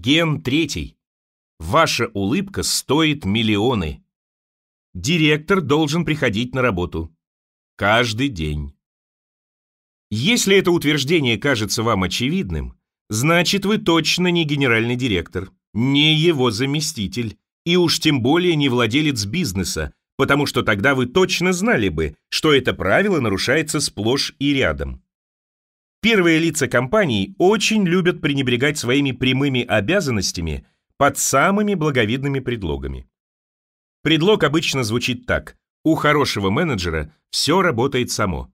Ген третий. Ваша улыбка стоит миллионы. Директор должен приходить на работу. Каждый день. Если это утверждение кажется вам очевидным, значит, вы точно не генеральный директор, не его заместитель, и уж тем более не владелец бизнеса, потому что тогда вы точно знали бы, что это правило нарушается сплошь и рядом. Первые лица компаний очень любят пренебрегать своими прямыми обязанностями под самыми благовидными предлогами. Предлог обычно звучит так: у хорошего менеджера все работает само.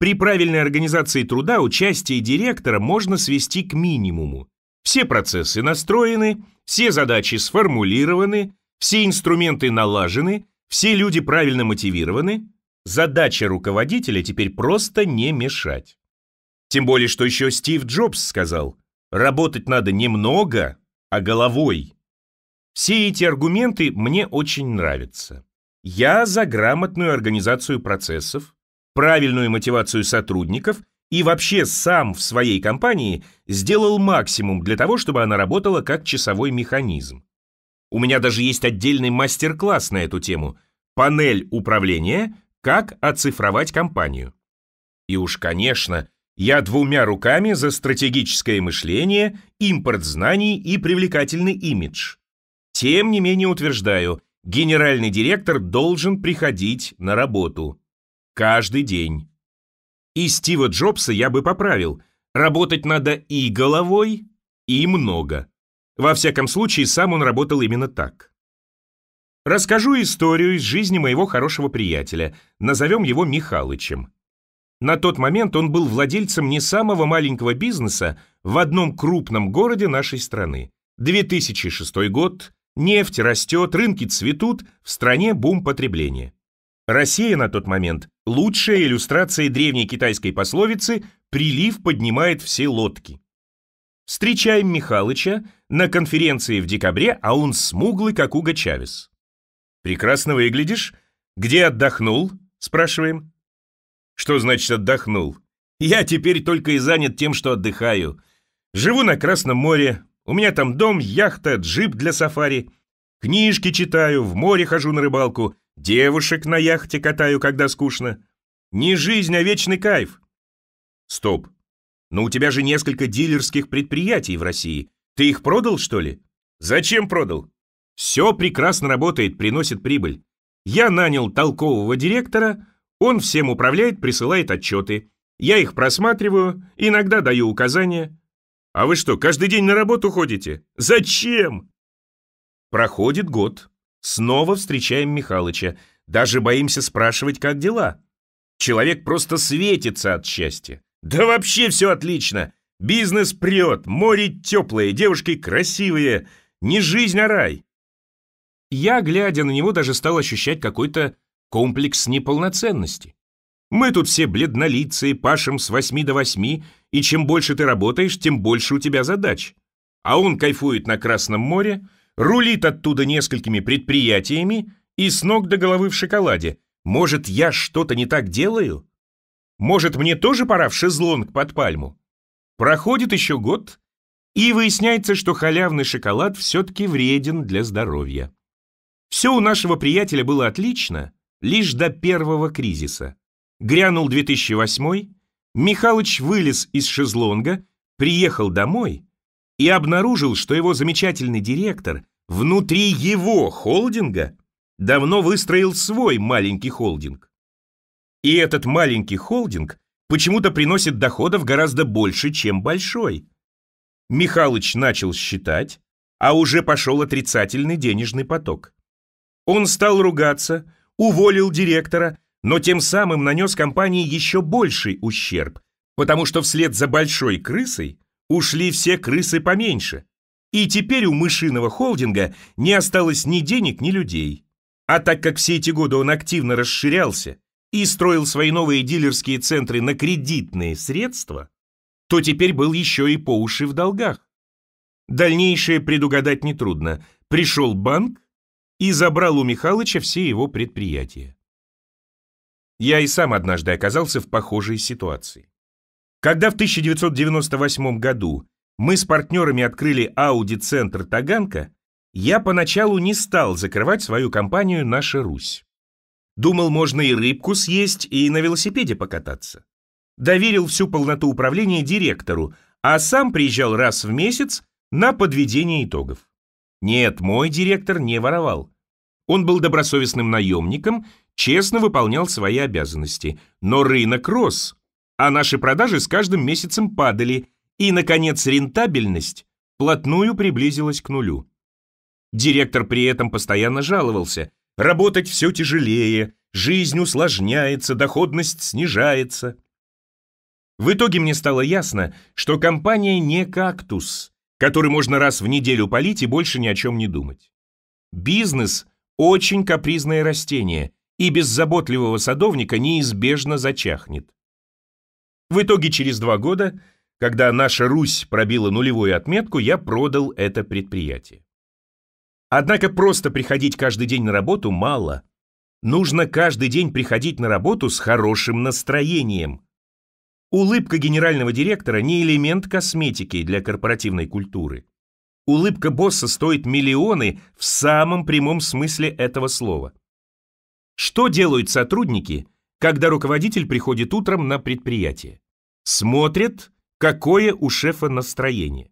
При правильной организации труда участие директора можно свести к минимуму. Все процессы настроены, все задачи сформулированы, все инструменты налажены, все люди правильно мотивированы. Задача руководителя теперь просто не мешать. Тем более, что еще Стив Джобс сказал: работать надо не много, а головой. Все эти аргументы мне очень нравятся. Я за грамотную организацию процессов, правильную мотивацию сотрудников и вообще сам в своей компании сделал максимум для того, чтобы она работала как часовой механизм. У меня даже есть отдельный мастер-класс на эту тему «Панель управления. Как оцифровать компанию». И уж, конечно, я двумя руками за стратегическое мышление, импорт знаний и привлекательный имидж. Тем не менее утверждаю, генеральный директор должен приходить на работу. Каждый день. И Стива Джобса я бы поправил. Работать надо и головой, и много. Во всяком случае, сам он работал именно так. Расскажу историю из жизни моего хорошего приятеля. Назовем его Михалычем. На тот момент он был владельцем не самого маленького бизнеса в одном крупном городе нашей страны. 2006 год. Нефть растет, рынки цветут, в стране бум потребления. Россия на тот момент – лучшая иллюстрация древней китайской пословицы «Прилив поднимает все лодки». Встречаем Михалыча на конференции в декабре, а он смуглый, как Уго Чавес. «Прекрасно выглядишь. Где отдохнул?» – спрашиваем. «Что значит отдохнул? Я теперь только и занят тем, что отдыхаю. Живу на Красном море. У меня там дом, яхта, джип для сафари. Книжки читаю, в море хожу на рыбалку. Девушек на яхте катаю, когда скучно. Не жизнь, а вечный кайф». «Стоп. Но у тебя же несколько дилерских предприятий в России. Ты их продал, что ли?» «Зачем продал? Все прекрасно работает, приносит прибыль. Я нанял толкового директора, он всем управляет, присылает отчеты. Я их просматриваю, иногда даю указания». «А вы что, каждый день на работу ходите? Зачем?» Проходит год. Снова встречаем Михалыча. Даже боимся спрашивать, как дела. Человек просто светится от счастья. «Да вообще все отлично. Бизнес прет, море теплое, девушки красивые. Не жизнь, а рай». Я, глядя на него, даже стал ощущать какой-то комплекс неполноценности. Мы тут все бледнолицые, пашем с 8 до 8, и чем больше ты работаешь, тем больше у тебя задач. А он кайфует на Красном море, рулит оттуда несколькими предприятиями и с ног до головы в шоколаде. Может, я что-то не так делаю? Может, мне тоже пора в шезлонг под пальму? Проходит еще год, и выясняется, что халявный шоколад все-таки вреден для здоровья. Все у нашего приятеля было отлично, лишь до первого кризиса. Грянул 2008, Михалыч вылез из шезлонга, приехал домой и обнаружил, что его замечательный директор внутри его холдинга давно выстроил свой маленький холдинг. И этот маленький холдинг почему-то приносит доходов гораздо больше, чем большой. Михалыч начал считать, а уже пошел отрицательный денежный поток. Он стал ругаться, уволил директора, но тем самым нанес компании еще больший ущерб, потому что вслед за большой крысой ушли все крысы поменьше. И теперь у мышиного холдинга не осталось ни денег, ни людей. А так как все эти годы он активно расширялся и строил свои новые дилерские центры на кредитные средства, то теперь был еще и по уши в долгах. Дальнейшее предугадать нетрудно. Пришел банк и забрал у Михалыча все его предприятия. Я и сам однажды оказался в похожей ситуации. Когда в 1998 году мы с партнерами открыли Audi-центр Таганка, я поначалу не стал закрывать свою компанию «Наша Русь». Думал, можно и рыбку съесть, и на велосипеде покататься. Доверил всю полноту управления директору, а сам приезжал раз в месяц на подведение итогов. Нет, мой директор не воровал. Он был добросовестным наемником, честно выполнял свои обязанности. Но рынок рос, а наши продажи с каждым месяцем падали, и, наконец, рентабельность вплотную приблизилась к нулю. Директор при этом постоянно жаловался. Работать все тяжелее, жизнь усложняется, доходность снижается. В итоге мне стало ясно, что компания не кактус, который можно раз в неделю полить и больше ни о чем не думать. Бизнес – очень капризное растение, и без заботливого садовника неизбежно зачахнет. В итоге через 2 года, когда «Наша Русь» пробила нулевую отметку, я продал это предприятие. Однако просто приходить каждый день на работу мало. Нужно каждый день приходить на работу с хорошим настроением. Улыбка генерального директора не элемент косметики для корпоративной культуры. Улыбка босса стоит миллионы в самом прямом смысле этого слова. Что делают сотрудники, когда руководитель приходит утром на предприятие? Смотрят, какое у шефа настроение.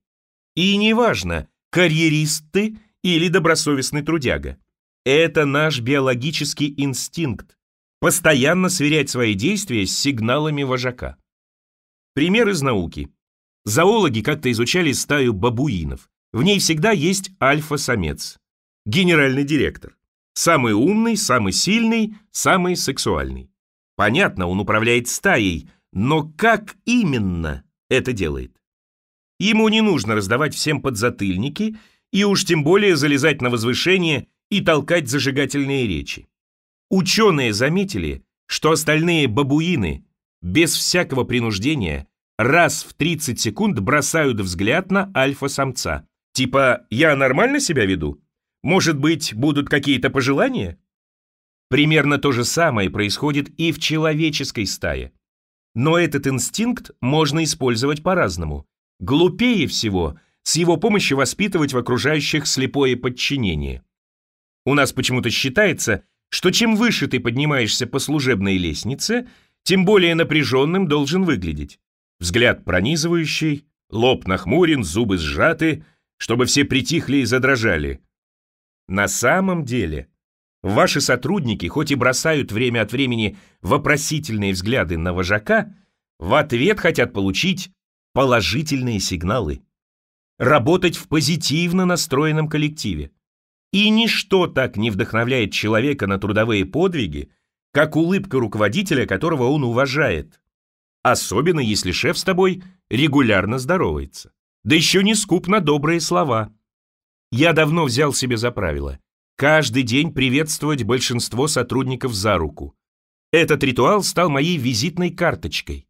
И неважно, карьерист ты или добросовестный трудяга. Это наш биологический инстинкт – постоянно сверять свои действия с сигналами вожака. Пример из науки. Зоологи как-то изучали стаю бабуинов. В ней всегда есть альфа-самец. Генеральный директор. Самый умный, самый сильный, самый сексуальный. Понятно, он управляет стаей, но как именно это делает? Ему не нужно раздавать всем подзатыльники и уж тем более залезать на возвышение и толкать зажигательные речи. Ученые заметили, что остальные бабуины без всякого принуждения раз в 30 секунд бросают взгляд на альфа-самца. Типа, я нормально себя веду? Может быть, будут какие-то пожелания? Примерно то же самое происходит и в человеческой стае. Но этот инстинкт можно использовать по-разному. Глупее всего с его помощью воспитывать в окружающих слепое подчинение. У нас почему-то считается, что чем выше ты поднимаешься по служебной лестнице, тем более напряженным должен выглядеть. Взгляд пронизывающий, лоб нахмурен, зубы сжаты, чтобы все притихли и задрожали. На самом деле, ваши сотрудники, хоть и бросают время от времени вопросительные взгляды на вожака, в ответ хотят получить положительные сигналы. Работать в позитивно настроенном коллективе. И ничто так не вдохновляет человека на трудовые подвиги, как улыбка руководителя, которого он уважает. Особенно, если шеф с тобой регулярно здоровается. Да еще не скуп на добрые слова. Я давно взял себе за правило каждый день приветствовать большинство сотрудников за руку. Этот ритуал стал моей визитной карточкой.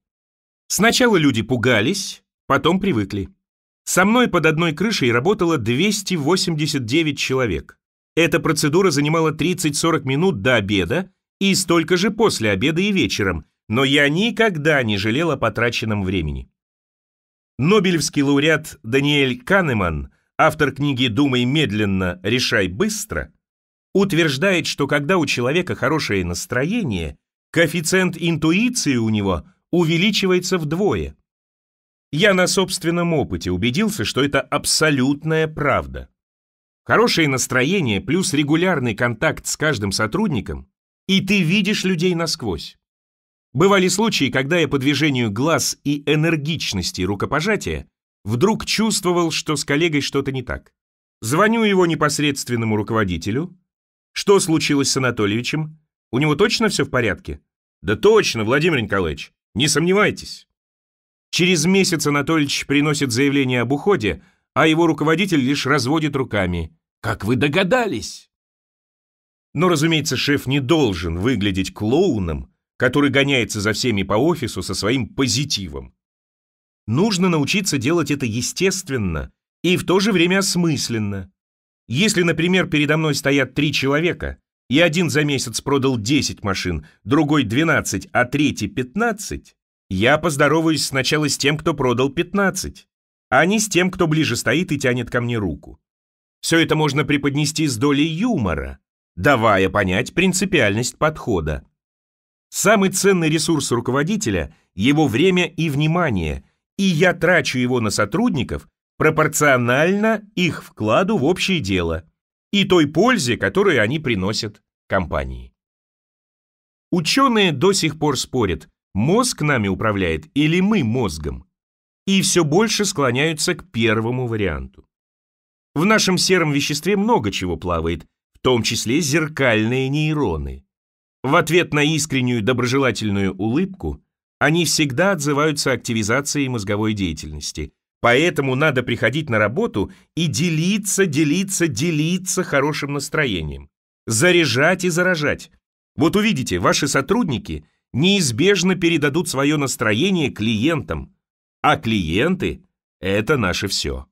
Сначала люди пугались, потом привыкли. Со мной под одной крышей работало 289 человек. Эта процедура занимала 30-40 минут до обеда, и столько же после обеда и вечером, но я никогда не жалел о потраченном времени. Нобелевский лауреат Даниэль Каннеман, автор книги «Думай медленно, решай быстро», утверждает, что когда у человека хорошее настроение, коэффициент интуиции у него увеличивается вдвое. Я на собственном опыте убедился, что это абсолютная правда. Хорошее настроение плюс регулярный контакт с каждым сотрудником, и ты видишь людей насквозь. Бывали случаи, когда я по движению глаз и энергичности рукопожатия вдруг чувствовал, что с коллегой что-то не так. Звоню его непосредственному руководителю. Что случилось с Анатольевичем? У него точно все в порядке? Да точно, Владимир Николаевич, не сомневайтесь. Через месяц Анатольевич приносит заявление об уходе, а его руководитель лишь разводит руками. Как вы догадались? Но, разумеется, шеф не должен выглядеть клоуном, который гоняется за всеми по офису со своим позитивом. Нужно научиться делать это естественно и в то же время осмысленно. Если, например, передо мной стоят 3 человека, и один за месяц продал 10 машин, другой 12, а третий 15, я поздороваюсь сначала с тем, кто продал 15. а не с тем, кто ближе стоит и тянет ко мне руку. Все это можно преподнести с долей юмора, давая понять принципиальность подхода. Самый ценный ресурс руководителя – его время и внимание, и я трачу его на сотрудников пропорционально их вкладу в общее дело и той пользе, которую они приносят компании. Ученые до сих пор спорят, мозг нами управляет или мы мозгом, и все больше склоняются к первому варианту. В нашем сером веществе много чего плавает, в том числе зеркальные нейроны. В ответ на искреннюю доброжелательную улыбку они всегда отзываются активизацией мозговой деятельности, поэтому надо приходить на работу и делиться хорошим настроением, заряжать и заражать. Вот увидите, ваши сотрудники неизбежно передадут свое настроение клиентам, а клиенты – это наше все.